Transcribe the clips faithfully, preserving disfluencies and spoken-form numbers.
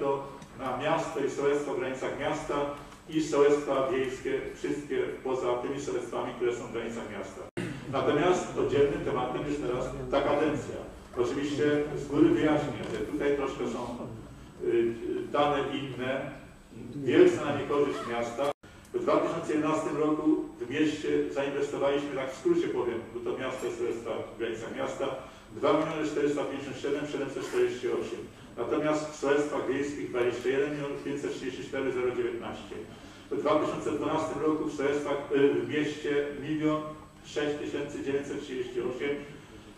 względu na miasto i sołectwo w granicach miasta i sołectwa wiejskie, wszystkie poza tymi sołectwami, które są w granicach miasta. Natomiast oddzielnym tematem jest teraz ta kadencja. Oczywiście z góry wyjaśnię, że tutaj troszkę są dane inne, wielce na niekorzyść miasta. W dwa tysiące jedenastym roku w mieście zainwestowaliśmy, tak w skrócie powiem, bo to miasto jest w granicach miasta, dwa miliony czterysta pięćdziesiąt siedem tysięcy siedemset czterdzieści osiem. Natomiast w sołectwach wiejskich dwadzieścia jeden milionów pięćset trzydzieści cztery tysiące dziewiętnaście. W dwa tysiące dwunastym roku w sołectwach, w mieście milion sześć tysięcy dziewięćset trzydzieści osiem,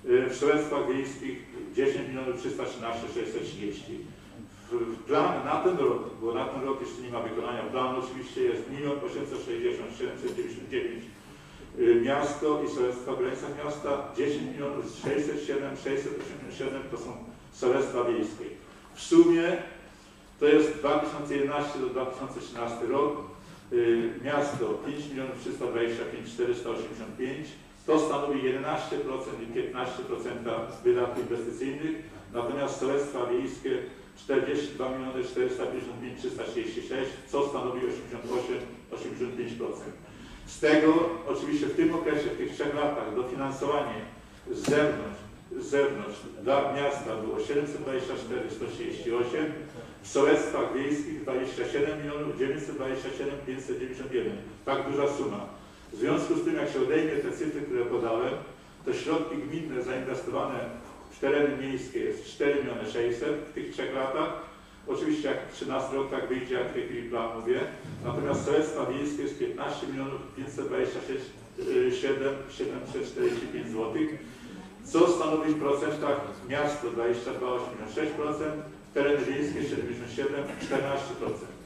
w sołectwach wiejskich dziesięć milionów trzysta trzynaście tysięcy sześćset trzydzieści. Plan na ten rok, bo na ten rok jeszcze nie ma wykonania planu, oczywiście jest milion osiemset sześćdziesiąt tysięcy siedemset dziewięćdziesiąt dziewięć. Miasto i sołectwa w granicach miasta dziesięć milionów sześćset siedem tysięcy sześćset osiemdziesiąt siedem to są sołectwa wiejskie. W sumie to jest dwa tysiące jedenasty do dwa tysiące trzynasty rok. Miasto pięć milionów trzysta dwadzieścia pięć tysięcy czterysta osiemdziesiąt pięć. To stanowi jedenaście procent i piętnaście procent wydatków inwestycyjnych. Natomiast sołectwa wiejskie czterdzieści dwa miliony czterysta pięćdziesiąt pięć tysięcy trzysta trzydzieści sześć, co stanowi osiemdziesiąt osiem przecinek osiemdziesiąt pięć procent. Z tego oczywiście w tym okresie, w tych trzech latach, dofinansowanie z zewnątrz, z zewnątrz dla miasta było siedemset dwadzieścia cztery tysiące sto trzydzieści osiem, w sołectwach wiejskich dwadzieścia siedem milionów dziewięćset dwadzieścia siedem tysięcy pięćset dziewięćdziesiąt jeden. Tak duża suma. W związku z tym, jak się odejmie te cyfry, które podałem, to środki gminne zainwestowane w tereny miejskie jest cztery miliony sześćset w tych trzech latach. Oczywiście jak w trzynastym roku tak wyjdzie, jak w tej chwili plan mówię. Natomiast sołectwa wiejskie jest piętnaście milionów pięćset dwadzieścia sześć tysięcy siedemset czterdzieści pięć złotych, co stanowi w procentach miasto dwadzieścia dwa przecinek osiemdziesiąt sześć procent, tereny wiejskie siedemdziesiąt siedem przecinek czternaście procent.